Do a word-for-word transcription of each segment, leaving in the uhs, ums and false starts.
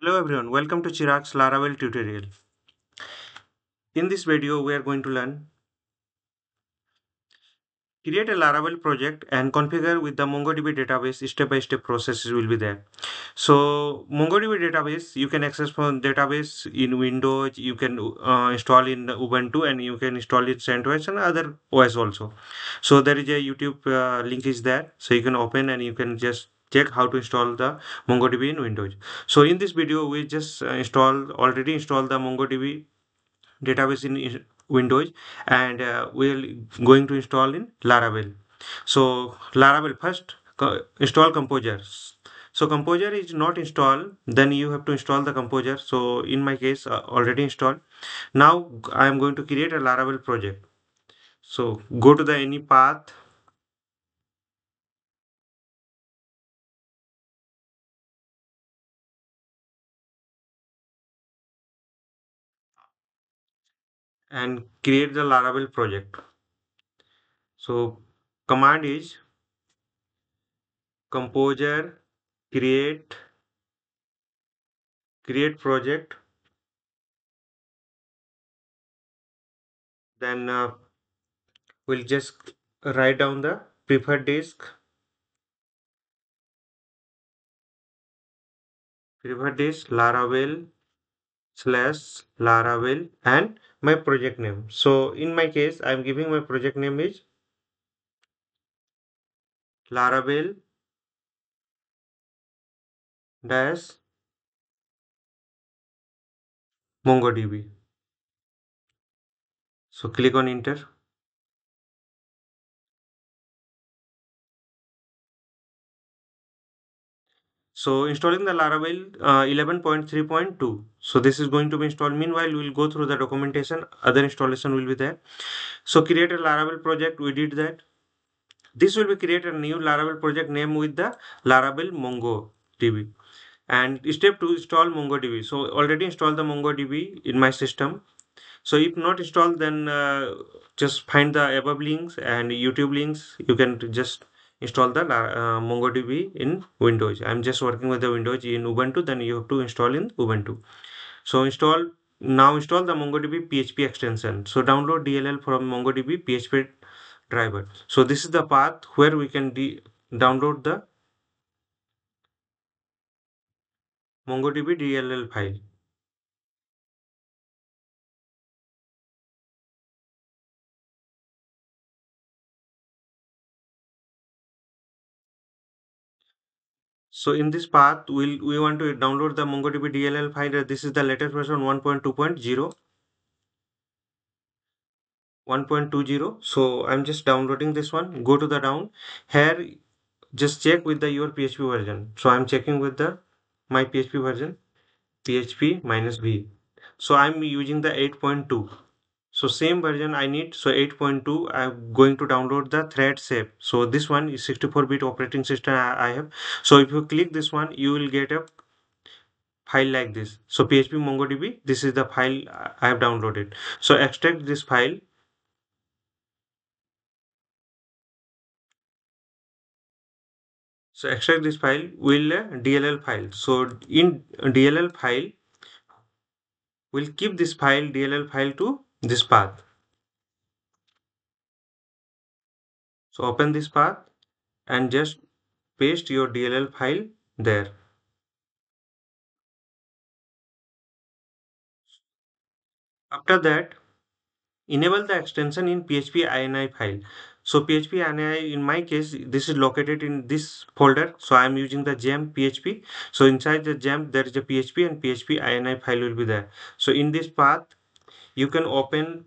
Hello everyone, welcome to Chirag's Laravel tutorial. In this video, we are going to learn create a Laravel project and configure with the MongoDB database. Step-by-step processes will be there. So MongoDB database, you can access from database in Windows, you can uh, install in Ubuntu, and you can install in CentOS and other O S also. So there is a YouTube uh, link is there, so you can open and you can just check how to install the MongoDB in Windows. So in this video, we just install already installed the MongoDB database in Windows, and uh, we're going to install in Laravel. So Laravel first, co install Composer. So Composer is not installed, then you have to install the Composer. So in my case, uh, already installed. Now I am going to create a Laravel project. So go to the any path. And create the Laravel project. So command is composer create create project, then uh, we'll just write down the preferred disk preferred disk Laravel slash Laravel and my project name. So in my case, I am giving my project name is Laravel dash MongoDB. So click on enter. So installing the Laravel eleven point three point two. Uh, so this is going to be installed. Meanwhile, we will go through the documentation. Other installation will be there. So create a Laravel project. We did that. This will be create a new Laravel project name with the Laravel MongoDB. And step two, install MongoDB. So already installed the MongoDB in my system. So if not installed, then uh, just find the above links and YouTube links. You can just install the uh, MongoDB in Windows. I'm just working with the Windows. In Ubuntu, then you have to install in Ubuntu. So install now install the MongoDB P H P extension. So download D L L from MongoDB P H P driver. So this is the path where we can de download the MongoDB D L L file. So in this path, we'll, we want to download the MongoDB D L L file. This is the latest version one point two point zero. one point two zero. So I'm just downloading this one. Go to the down. Here, just check with the your P H P version. So I'm checking with the my P H P version. P H P minus V. So I'm using the eight point two. So same version I need. So eight point two, I'm going to download the thread shape. So this one is sixty-four bit operating system I have. So if you click this one, you will get a file like this. So P H P MongoDB, this is the file I have downloaded. So extract this file. So extract this file will D L L file. So in D L L file, we'll keep this file D L L file to this path. So open this path and just paste your D L L file there. After that, enable the extension in P H P ini file. So P H P ini, in my case, this is located in this folder. So I am using the XAMPP P H P. So inside the XAMPP, there is a P H P, and P H P ini file will be there. So in this path, you can open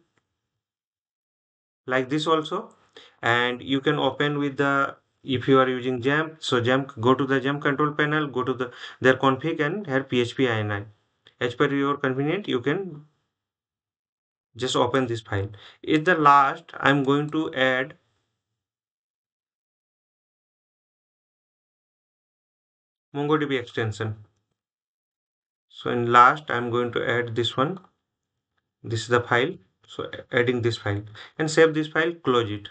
like this also, and you can open with the, if you are using XAMPP, so XAMPP, go to the XAMPP control panel, go to the their config and here P H P ini. As per your convenience, you can just open this file. At the last, I'm going to add MongoDB extension. So in last, I'm going to add this one. This is the file. So adding this file and save this file, close it.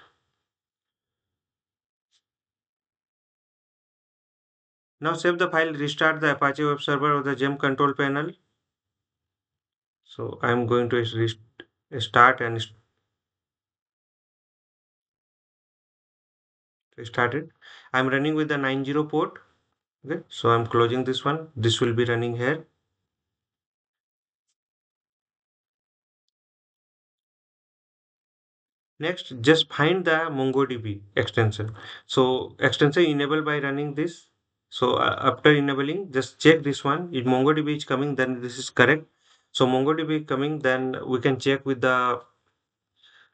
Now save the file, restart the Apache web server or the G E M control panel. So I am going to start and start it. I am running with the ninety port. Okay, so I am closing this one. This will be running here. Next, just find the MongoDB extension. So extension enabled by running this. So uh, after enabling, just check this one. If MongoDB is coming, then this is correct. So MongoDB coming, then we can check with the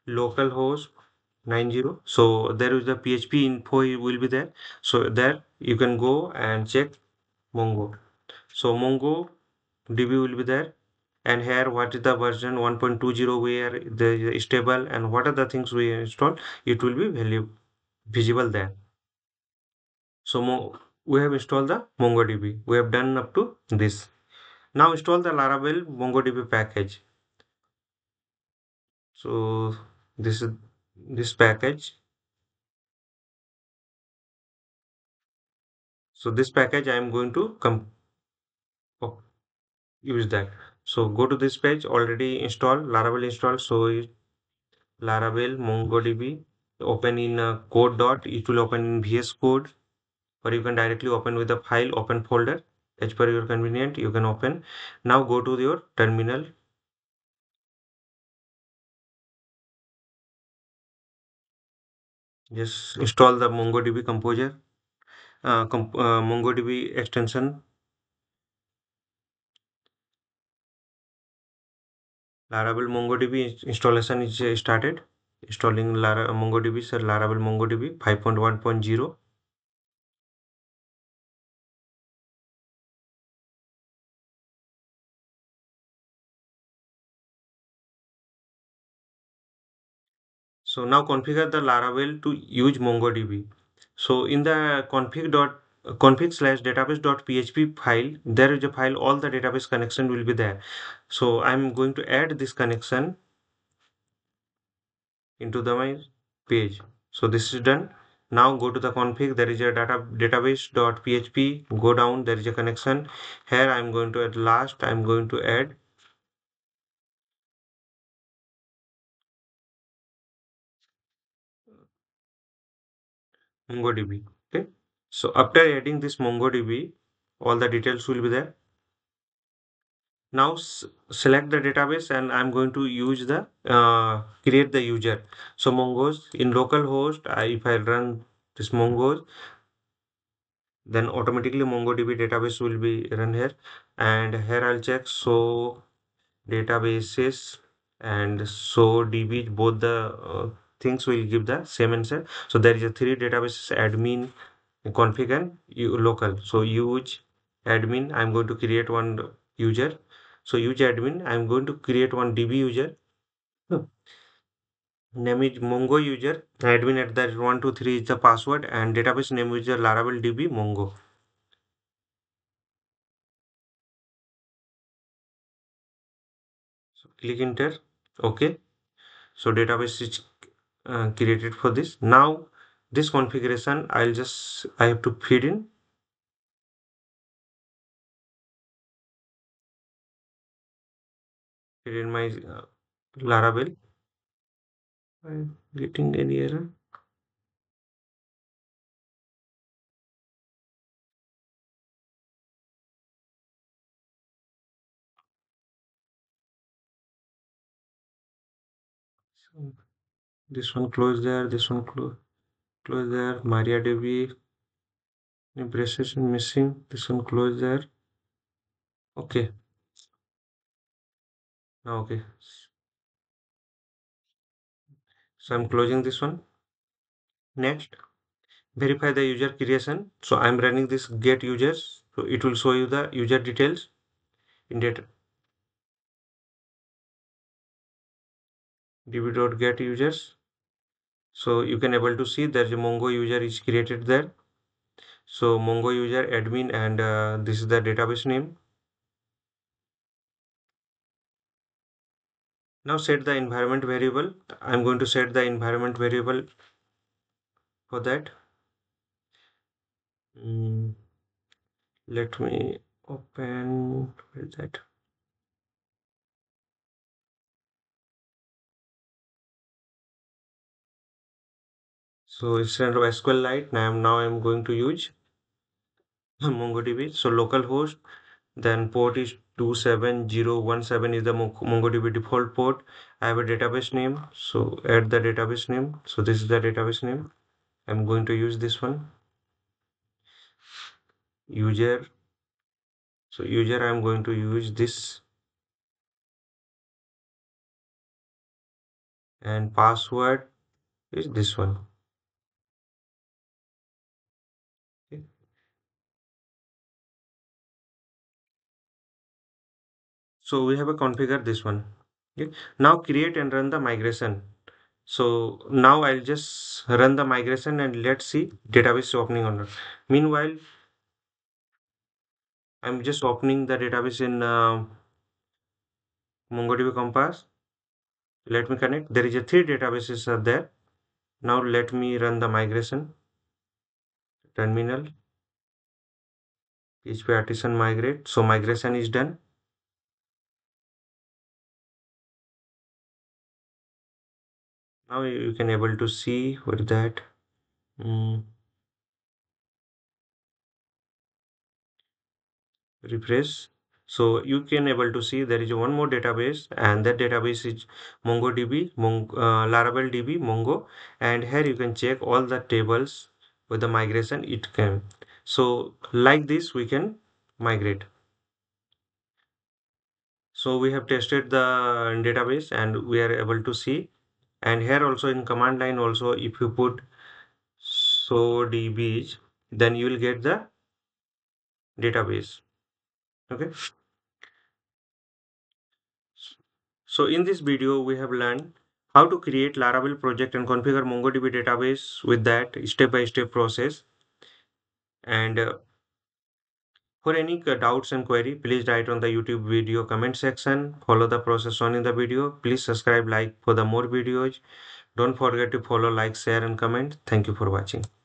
localhost ninety. So there is the P H P info will be there. So there you can go and check Mongo. So MongoDB will be there. And here what is the version one point two zero, where the stable and what are the things we install, it will be value visible there. So we have installed the MongoDB. We have done up to this. Now install the Laravel MongoDB package. So this is this package. So this package I am going to come oh, use that. So go to this page, already installed, Laravel installed. So Laravel MongoDB, open in uh, code dot, it will open in V S Code, or you can directly open with the file, open folder, as per your convenient, you can open. Now go to your terminal. Just install the MongoDB composer, uh, comp uh, MongoDB extension. Laravel MongoDB installation is started. Installing Laravel MongoDB, sir, Laravel MongoDB five point one point zero. So now configure the Laravel to use MongoDB. So in the config dot config slash database.php file, there is a file, all the database connection will be there. So I'm going to add this connection into the my page. So this is done. Now go to the config, there is a data database.php, go down, there is a connection. Here I'm going to add last, I'm going to add MongoDB. Okay. So after adding this MongoDB, all the details will be there. Now select the database and I'm going to use the uh, create the user. So Mongos in localhost, I, if I run this Mongos, then automatically MongoDB database will be run here. And here I'll check so databases and so D B, both the uh, things will give the same answer. So there is a three databases, admin, config and you local. So use admin, I'm going to create one user. So use admin, I'm going to create one D B user. Hmm. Name is Mongo user, admin at that one two three is the password, and database name is Laravel D B Mongo. So click enter. Okay. So database is uh, created for this. Now this configuration I'll just I have to feed in. Feed in my uh, Laravel. I'm getting any error. So this one close there, this one close. Close there, MariaDB, braces missing, this one close there. Okay. Now, okay. So I'm closing this one. Next, verify the user creation. So I'm running this get users. So it will show you the user details in data. db.get users. So you can able to see there's a Mongo user is created there. So Mongo user admin and uh, this is the database name. Now set the environment variable. I'm going to set the environment variable for that. Mm. Let me open with that. So instead of SQLite, now I'm, now I'm going to use MongoDB. So localhost, then port is two seven zero one seven is the MongoDB default port. I have a database name, so add the database name. So this is the database name. I'm going to use this one. User. So user, I'm going to use this. And password is this one. So we have a configured this one. Okay. Now create and run the migration. So now I'll just run the migration and let's see database opening or not. Meanwhile, I'm just opening the database in uh, MongoDB Compass. Let me connect. There is a three databases are there. Now let me run the migration. Terminal. P H P artisan migrate. So migration is done. Now you can able to see with that. Mm. Refresh. So you can able to see there is one more database, and that database is MongoDB, Mong uh, Laravel D B, Mongo. And here you can check all the tables with the migration it came. So like this we can migrate. So we have tested the database and we are able to see. And here also in command line also, if you put so dbs, then you will get the database. Okay. So in this video we have learned how to create Laravel project and configure MongoDB database with that step-by-step process. And uh, for any doubts and query, please write on the YouTube video comment section. Follow the process on in the video. Please subscribe, like for the more videos. Don't forget to follow, like, share and comment. Thank you for watching.